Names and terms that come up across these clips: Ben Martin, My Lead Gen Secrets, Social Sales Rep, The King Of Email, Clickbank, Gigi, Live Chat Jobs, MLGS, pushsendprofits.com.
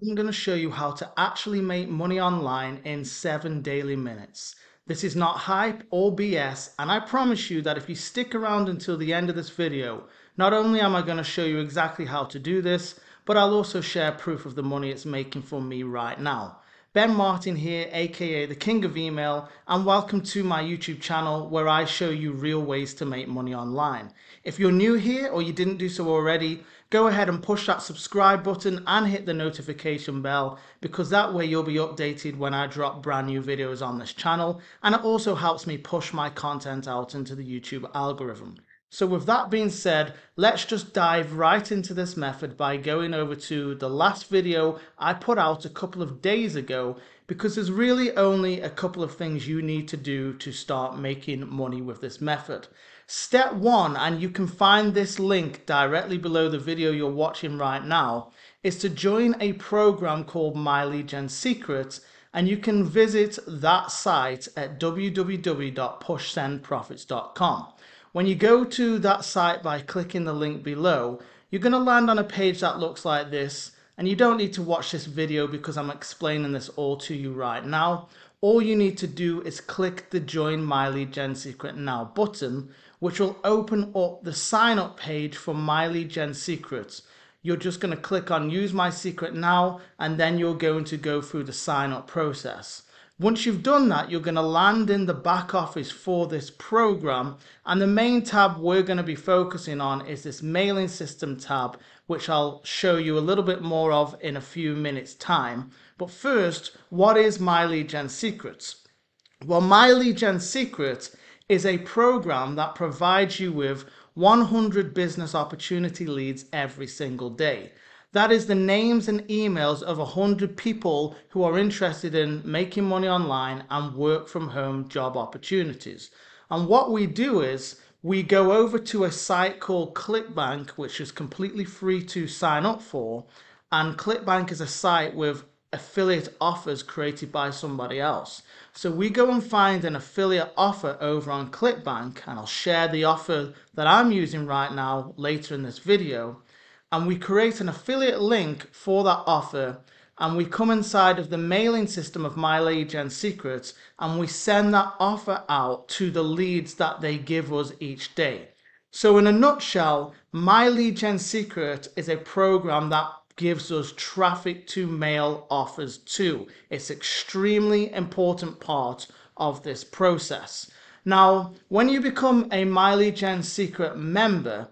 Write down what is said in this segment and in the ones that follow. I'm going to show you how to actually make money online in 7 daily minutes. This is not hype or BS, and I promise you that if you stick around until the end of this video, not only am I going to show you exactly how to do this, but I'll also share proof of the money it's making for me right now. Ben Martin here, aka the King of Email, and welcome to my YouTube channel where I show you real ways to make money online. If you're new here or you didn't do so already, go ahead and push that subscribe button and hit the notification bell, because that way you'll be updated when I drop brand new videos on this channel, and it also helps me push my content out into the YouTube algorithm. So with that being said, let's just dive right into this method by going over to the last video I put out a couple of days ago, because there's really only a couple of things you need to do to start making money with this method. Step one, and you can find this link directly below the video you're watching right now, is to join a program called My Lead Gen Secrets, and you can visit that site at www.pushsendprofits.com. When you go to that site by clicking the link below, you're going to land on a page that looks like this, and you don't need to watch this video because I'm explaining this all to you right now. All you need to do is click the Join My Lead Gen Secret Now button, which will open up the sign up page for My Lead Gen Secrets. You're just going to click on Use My Secret Now, and then you're going to go through the sign up process. Once you've done that, you're going to land in the back office for this program, and the main tab we're going to be focusing on is this mailing system tab, which I'll show you a little bit more of in a few minutes time. But first, what is My Lead Gen Secrets? Well, My Lead Gen Secrets is a program that provides you with 100 business opportunity leads every single day. That is the names and emails of 100 people who are interested in making money online and work from home job opportunities. And what we do is we go over to a site called Clickbank, which is completely free to sign up for. And Clickbank is a site with affiliate offers created by somebody else. So we go and find an affiliate offer over on Clickbank, and I'll share the offer that I'm using right now later in this video. And we create an affiliate link for that offer, and we come inside of the mailing system of My Lead Gen Secrets, and we send that offer out to the leads that they give us each day. So in a nutshell, My Lead Gen Secret is a program that gives us traffic to mail offers to. It's an extremely important part of this process. Now, when you become a My Lead Gen Secret member,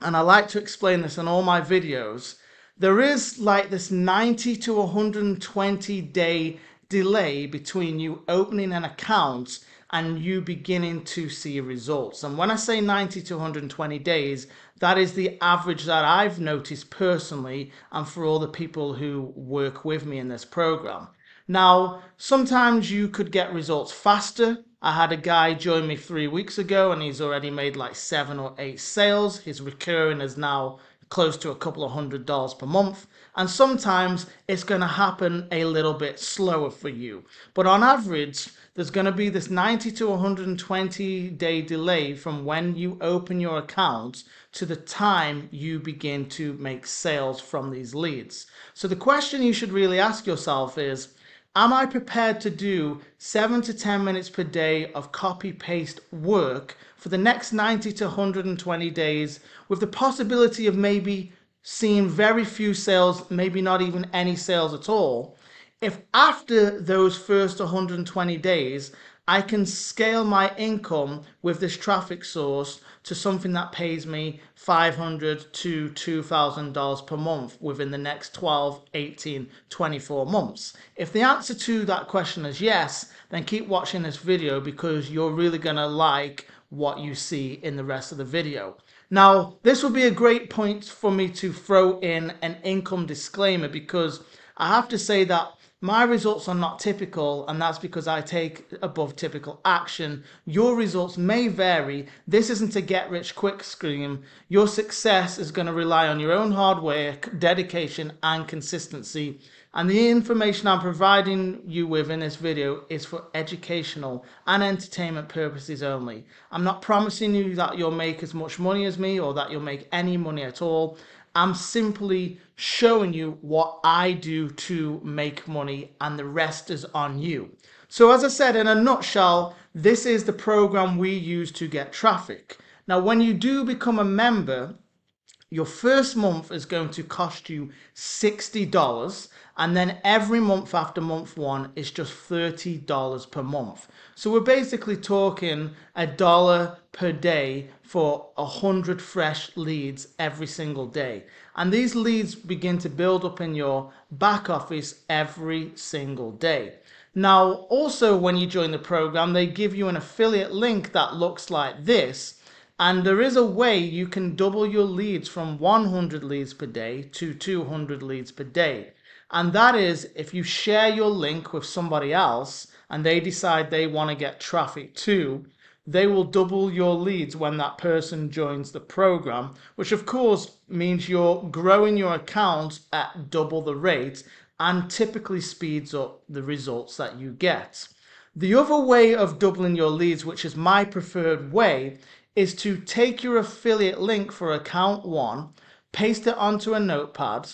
and I like to explain this in all my videos, there is like this 90 to 120 day delay between you opening an account and you beginning to see results. And when I say 90 to 120 days, that is the average that I've noticed personally, and for all the people who work with me in this program. Now, sometimes you could get results faster. I had a guy join me 3 weeks ago, and he's already made like 7 or 8 sales. His recurring is now close to a couple of $100 per month. And sometimes it's going to happen a little bit slower for you. But on average, there's going to be this 90 to 120 day delay from when you open your account to the time you begin to make sales from these leads. So the question you should really ask yourself is, am I prepared to do 7 to 10 minutes per day of copy-paste work for the next 90 to 120 days, with the possibility of maybe seeing very few sales, maybe not even any sales at all? If after those first 120 days, I can scale my income with this traffic source to something that pays me $500 to $2,000 per month within the next 12, 18, 24 months? If the answer to that question is yes, then keep watching this video, because you're really going to like what you see in the rest of the video. Now, this would be a great point for me to throw in an income disclaimer, because I have to say that my results are not typical, and that's because I take above typical action. Your results may vary. This isn't a get rich quick scheme. Your success is going to rely on your own hard work, dedication and consistency. And the information I'm providing you with in this video is for educational and entertainment purposes only. I'm not promising you that you'll make as much money as me or that you'll make any money at all. I'm simply showing you what I do to make money, and the rest is on you. So as I said, in a nutshell, this is the program we use to get traffic. Now, when you do become a member, your first month is going to cost you $60, and then every month after month one is just $30 per month. So we're basically talking $1 per day for 100 fresh leads every single day. And these leads begin to build up in your back office every single day. Now, also when you join the program, they give you an affiliate link that looks like this. And there is a way you can double your leads from 100 leads per day to 200 leads per day. And that is if you share your link with somebody else and they decide they want to get traffic too, they will double your leads when that person joins the program, which of course means you're growing your account at double the rate and typically speeds up the results that you get. The other way of doubling your leads, which is my preferred way, is to take your affiliate link for account one, paste it onto a notepad,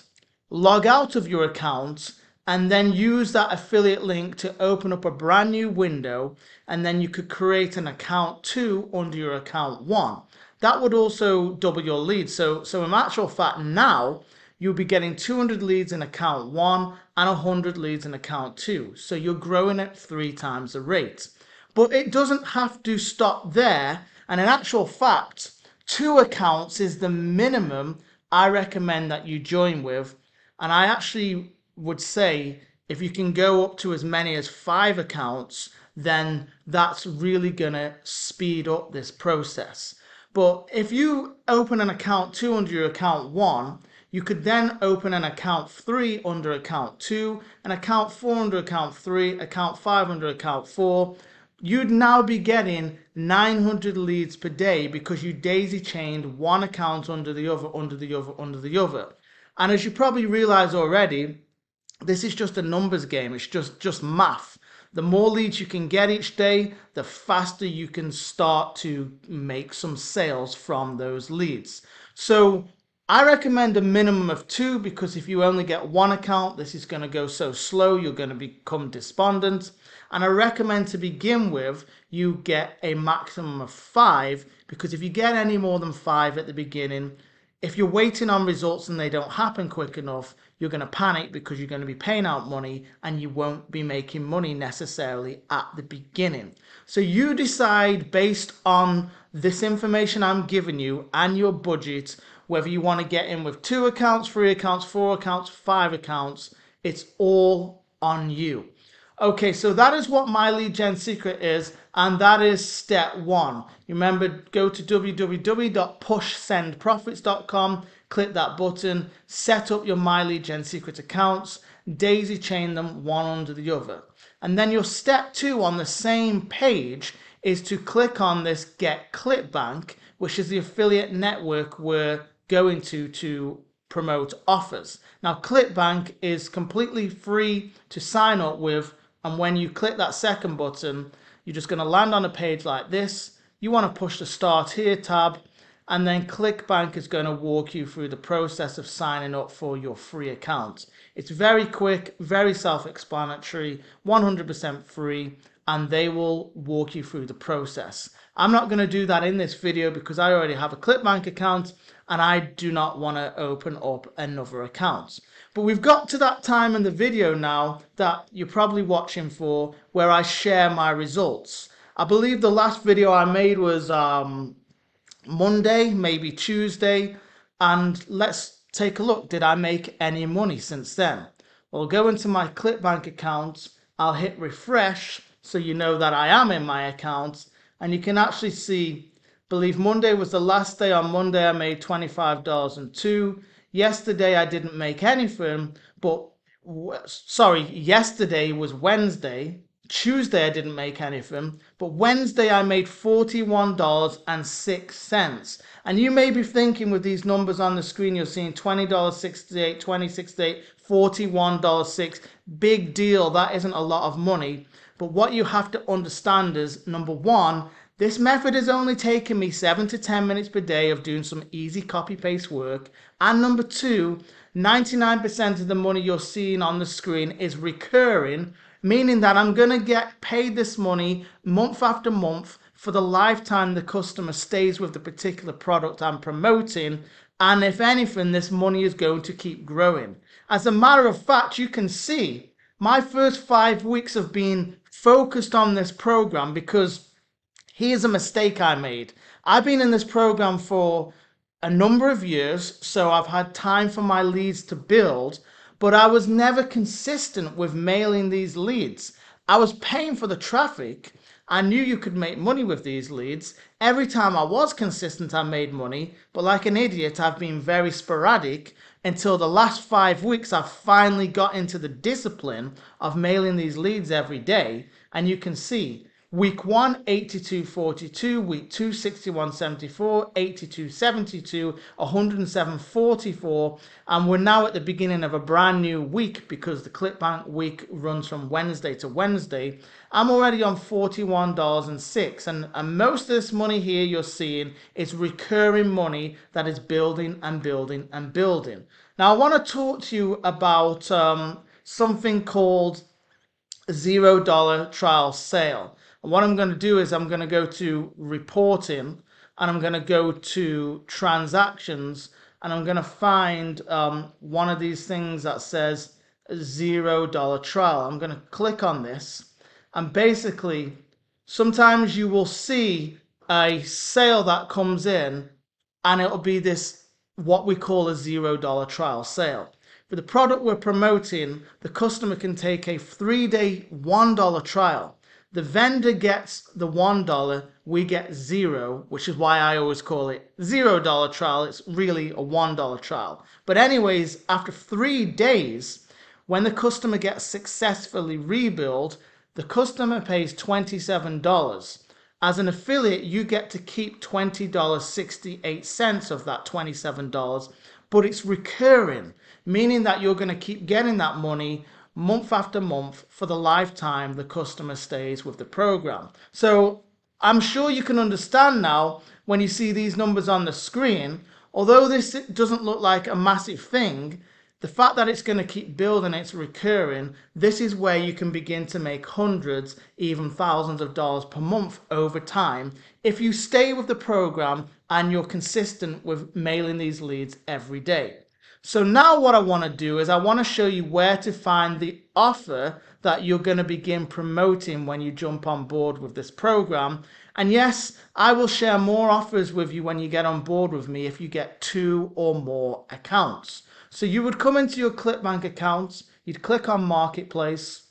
log out of your account, and then use that affiliate link to open up a brand new window, and then you could create an account two under your account one. That would also double your leads. So in actual fact now, you'll be getting 200 leads in account one and 100 leads in account two. So you're growing at 3 times the rate. But it doesn't have to stop there. And in actual fact, 2 accounts is the minimum I recommend that you join with. And I actually would say if you can go up to as many as 5 accounts, then that's really going to speed up this process. But if you open an account 2 under your account 1, you could then open an account 3 under account 2, an account 4 under account 3, account 5 under account 4. You'd now be getting 900 leads per day because you daisy chained 1 account under the other, under the other, under the other. And as you probably realize already, this is just a numbers game. It's just math. The more leads you can get each day, the faster you can start to make some sales from those leads. So I recommend a minimum of 2 because if you only get 1 account, this is going to go so slow, you're going to become despondent. And I recommend to begin with, you get a maximum of 5 because if you get any more than 5 at the beginning, if you're waiting on results and they don't happen quick enough, you're going to panic because you're going to be paying out money and you won't be making money necessarily at the beginning. So you decide based on this information I'm giving you and your budget, whether you want to get in with 2 accounts, 3 accounts, 4 accounts, 5 accounts, it's all on you. Okay, so that is what My Lead Gen Secret is, and that is step 1. You remember, go to www.pushsendprofits.com, click that button, set up your My Lead Gen Secret accounts, daisy chain them one under the other. And then your step 2 on the same page is to click on this Get Clickbank, which is the affiliate network where going to promote offers. Now, Clickbank is completely free to sign up with, and when you click that second button, you're just going to land on a page like this. You want to push the Start Here tab, and then Clickbank is going to walk you through the process of signing up for your free account. It's very quick, very self-explanatory, 100% free, and they will walk you through the process. I'm not going to do that in this video because I already have a Clickbank account and I do not want to open up another account. But we've got to that time in the video now that you're probably watching for where I share my results. I believe the last video I made was Monday, maybe Tuesday. And let's take a look. Did I make any money since then? I'll go into my Clickbank account. I'll hit refresh so you know that I am in my account. And you can actually see, believe Monday was the last day. On Monday, I made $25.02. Yesterday, I didn't make anything, but sorry, yesterday was Wednesday. Tuesday, I didn't make anything, but Wednesday, I made $41.06. And you may be thinking with these numbers on the screen, you're seeing $20.68, $20.68, $41.06. Big deal. That isn't a lot of money. But what you have to understand is, number 1, This method has only taken me 7 to 10 minutes per day of doing some easy copy-paste work. And number 2, 99% of the money you're seeing on the screen is recurring, meaning that I'm going to get paid this money month after month for the lifetime the customer stays with the particular product I'm promoting. And if anything, this money is going to keep growing. As a matter of fact, you can see my first 5 weeks have been focused on this program because here's a mistake I made. I've been in this program for a number of years, so I've had time for my leads to build, but I was never consistent with mailing these leads. I was paying for the traffic. I knew you could make money with these leads. Every time I was consistent, I made money, but like an idiot, I've been very sporadic until the last 5 weeks. I finally got into the discipline of mailing these leads every day, and you can see Week 1, 82.42, Week 2, 61.74, 82.72, 107.44, and we're now at the beginning of a brand new week because the Clickbank week runs from Wednesday to Wednesday. I'm already on $41.06, and most of this money here you're seeing is recurring money that is building and building and building. Now I want to talk to you about something called $0 trial sale. What I'm going to do is I'm going to go to reporting and I'm going to go to transactions and I'm going to find one of these things that says $0 trial. I'm going to click on this and basically sometimes you will see a sale that comes in and it'll be this what we call a $0 trial sale. For the product we're promoting, the customer can take a 3-day $1 trial. The vendor gets the $1, we get 0, which is why I always call it $0 trial. It's really a $1 trial. But anyways, after 3 days, when the customer gets successfully rebuilt, the customer pays $27. As an affiliate, you get to keep $20.68 of that $27, but it's recurring, meaning that you're going to keep getting that money month after month for the lifetime the customer stays with the program. So I'm sure you can understand now when you see these numbers on the screen, although this doesn't look like a massive thing, the fact that it's going to keep building, it's recurring, this is where you can begin to make hundreds, even thousands of dollars per month over time if you stay with the program and you're consistent with mailing these leads every day. So now what I want to do is I want to show you where to find the offer that you're going to begin promoting when you jump on board with this program. And yes, I will share more offers with you when you get on board with me if you get 2 or more accounts. So you would come into your Clickbank accounts, you'd click on Marketplace.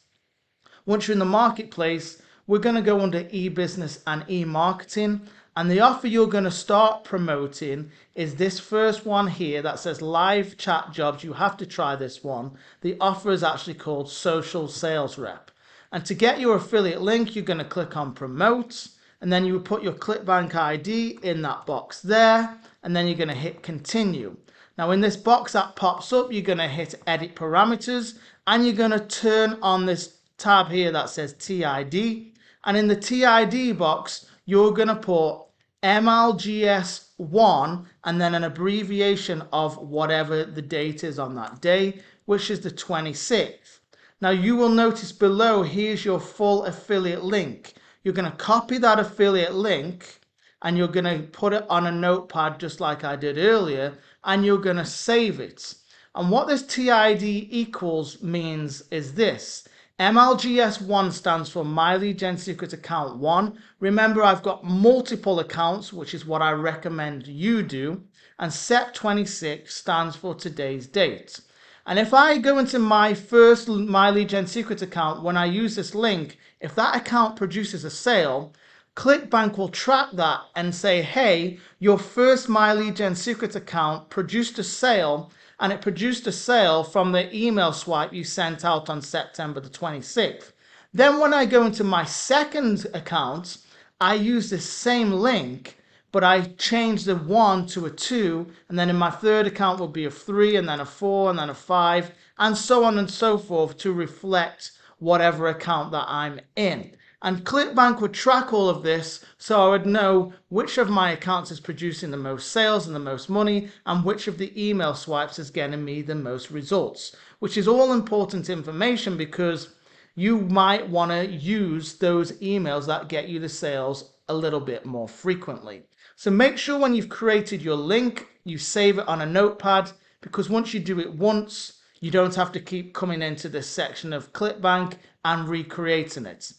Once you're in the Marketplace, we're going to go under e-business and e-marketing. And the offer you're going to start promoting is this first one here that says Live Chat Jobs. You have to try this one. The offer is actually called Social Sales Rep. And to get your affiliate link, you're going to click on Promote. And then you would put your Clickbank ID in that box there. And then you're going to hit Continue. Now in this box that pops up, you're going to hit Edit Parameters. And you're going to turn on this tab here that says TID. And in the TID box, you're going to put MLGS 1 and then an abbreviation of whatever the date is on that day, which is the 26th. Now you will notice below, here's your full affiliate link. You're going to copy that affiliate link and you're going to put it on a notepad just like I did earlier and you're going to save it. And what this TID equals means is this. MLGS 1 stands for My Lead Gen Secrets Account 1. Remember, I've got multiple accounts, which is what I recommend you do. And Sep 26 stands for today's date. And if I go into my first My Lead Gen Secrets account, when I use this link, if that account produces a sale, Clickbank will track that and say, hey, your first My Lead Gen Secrets account produced a sale, and it produced a sale from the email swipe you sent out on September the 26th. Then when I go into my second account, I use the same link, but I change the 1 to a 2, and then in my third account will be a 3, and then a 4, and then a 5, and so on and so forth to reflect whatever account that I'm in. And Clickbank would track all of this, so I would know which of my accounts is producing the most sales and the most money, and which of the email swipes is getting me the most results, which is all important information because you might want to use those emails that get you the sales a little bit more frequently. So make sure when you've created your link, you save it on a notepad, because once you do it once, you don't have to keep coming into this section of Clickbank and recreating it.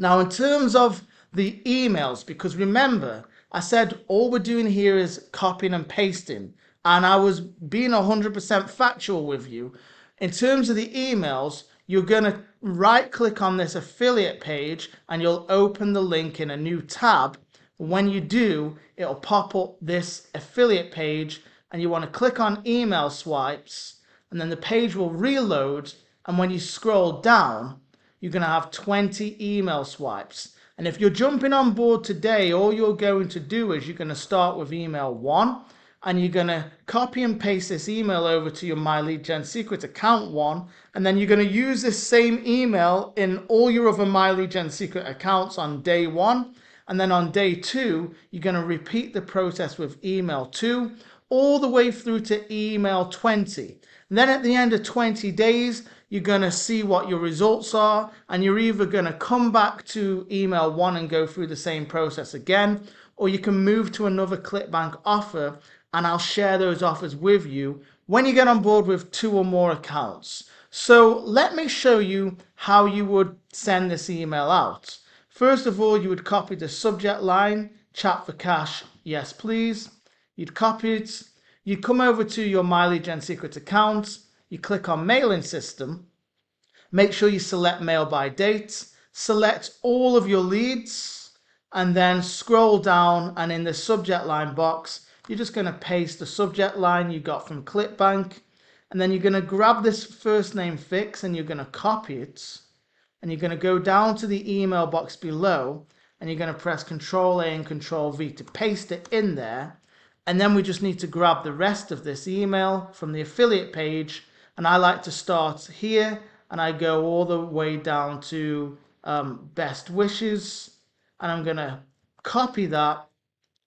Now, in terms of the emails, because remember, I said all we're doing here is copying and pasting, and I was being 100% factual with you. In terms of the emails, you're going to right-click on this affiliate page, and you'll open the link in a new tab. When you do, it'll pop up this affiliate page, and you want to click on email swipes, and then the page will reload, and when you scroll down, you're going to have 20 email swipes. And if you're jumping on board today, all you're going to do is you're going to start with email 1, and you're going to copy and paste this email over to your My Lead Gen Secrets account 1, and then you're going to use this same email in all your other My Lead Gen Secret accounts on day 1, and then on day 2, you're going to repeat the process with email 2, all the way through to email 20. And then at the end of 20 days, you're going to see what your results are, and you're either going to come back to email 1 and go through the same process again, or you can move to another Clickbank offer, and I'll share those offers with you when you get on board with 2 or more accounts. So let me show you how you would send this email out. First of all, you would copy the subject line, chat for cash, yes please. You'd copy it. You'd come over to your My Lead Gen Secrets account. You click on mailing system. Make sure you select mail by date. Select all of your leads and then scroll down, and in the subject line box, you're just going to paste the subject line you got from Clickbank. And then you're going to grab this first name fix and you're going to copy it. And you're going to go down to the email box below and you're going to press Control A and Control V to paste it in there. And then we just need to grab the rest of this email from the affiliate page. And I like to start here and I go all the way down to best wishes. And I'm going to copy that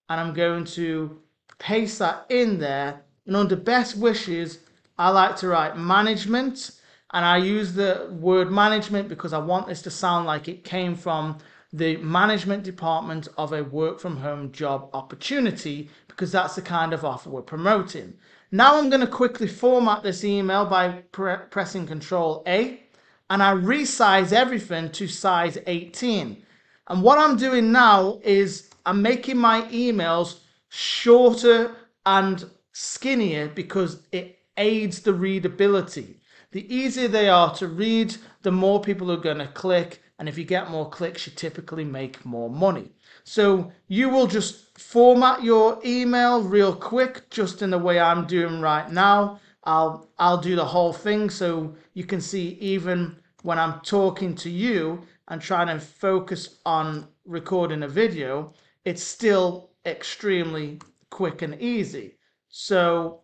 and I'm going to paste that in there. And under best wishes, I like to write management. And I use the word management because I want this to sound like it came from the management department of a work from home job opportunity, because that's the kind of offer we're promoting. Now I'm going to quickly format this email by pressing Control A, and I resize everything to size 18. And what I'm doing now is I'm making my emails shorter and skinnier because it aids the readability. The easier they are to read, the more people are going to click. And if you get more clicks, you typically make more money. So you will just format your email real quick, just in the way I'm doing right now. I'll do the whole thing so you can see even when I'm talking to you and trying to focus on recording a video, it's still extremely quick and easy. So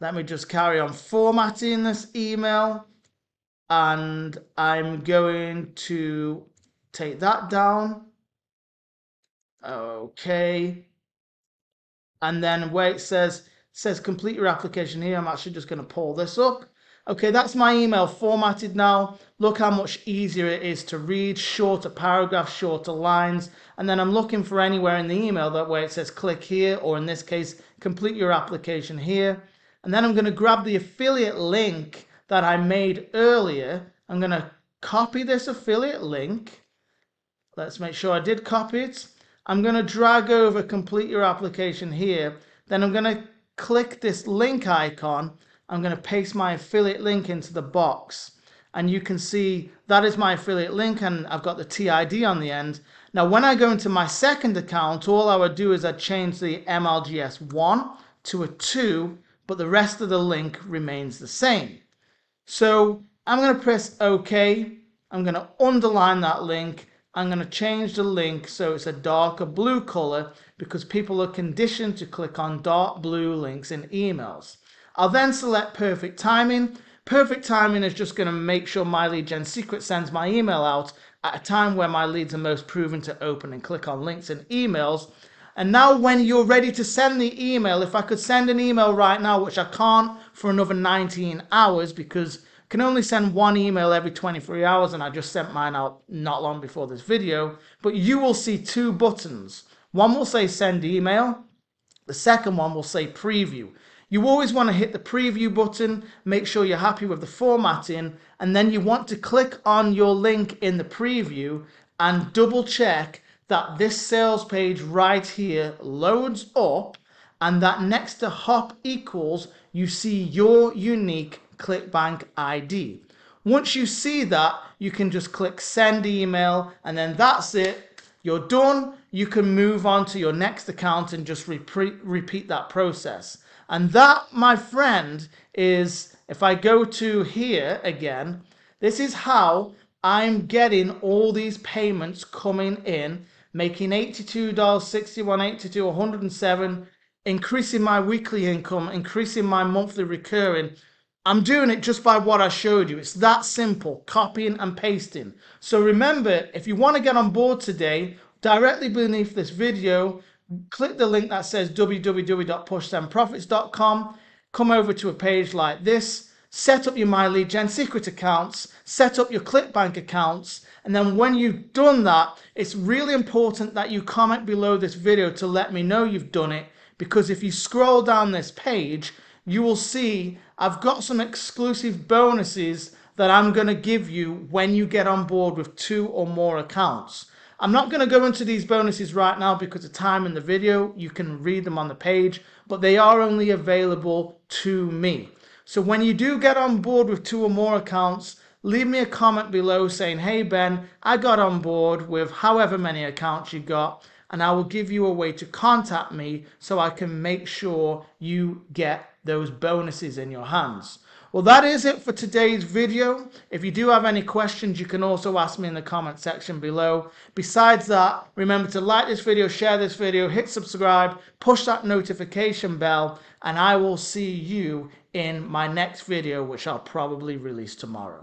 let me just carry on formatting this email. And I'm going to take that down. Okay. And then where it says complete your application here, I'm actually just going to pull this up. Okay, that's my email formatted now. Look how much easier it is to read, shorter paragraphs, shorter lines. And then I'm looking for anywhere in the email that where it says click here, or in this case, complete your application here. And then I'm going to grab the affiliate link that I made earlier. I'm going to copy this affiliate link. Let's make sure I did copy it. I'm going to drag over complete your application here. Then I'm going to click this link icon. I'm going to paste my affiliate link into the box. And you can see that is my affiliate link and I've got the TID on the end. Now when I go into my second account, all I would do is I change the MLGS 1 to a 2, but the rest of the link remains the same. So I'm going to press OK, I'm going to underline that link, I'm going to change the link so it's a darker blue color because people are conditioned to click on dark blue links in emails. I'll then select perfect timing, Perfect timing is just going to make sure My Lead Gen Secrets sends my email out at a time where my leads are most proven to open and click on links and emails. And now when you're ready to send the email, if I could send an email right now, which I can't for another 19 hours because I can only send one email every 23 hours, and I just sent mine out not long before this video, but you will see two buttons. One will say send email, the second one will say preview. You always want to hit the preview button, make sure you're happy with the formatting, and then you want to click on your link in the preview and double check that this sales page right here loads up and that next to hop equals you see your unique Clickbank ID. Once you see that, you can just click send email and then that's it. You're done. You can move on to your next account and just repeat that process. And that, my friend, is, if I go to here again, this is how I'm getting all these payments coming in, making $82, 61, 82, 107, increasing my weekly income, increasing my monthly recurring. I'm doing it just by what I showed you. It's that simple, copying and pasting. So remember, if you want to get on board today, directly beneath this video, click the link that says www.pushsendprofits.com, come over to a page like this, set up your My Lead Gen Secret accounts, set up your Clickbank accounts, and then when you've done that, it's really important that you comment below this video to let me know you've done it, because if you scroll down this page, you will see I've got some exclusive bonuses that I'm going to give you when you get on board with two or more accounts. I'm not going to go into these bonuses right now because of time in the video. You can read them on the page, but they are only available to me. So when you do get on board with two or more accounts, leave me a comment below saying, hey Ben, I got on board with however many accounts you got, and I will give you a way to contact me so I can make sure you get those bonuses in your hands. Well, that is it for today's video. If you do have any questions, you can also ask me in the comment section below. Besides that, remember to like this video, share this video, hit subscribe, push that notification bell, and I will see you in my next video, which I'll probably release tomorrow.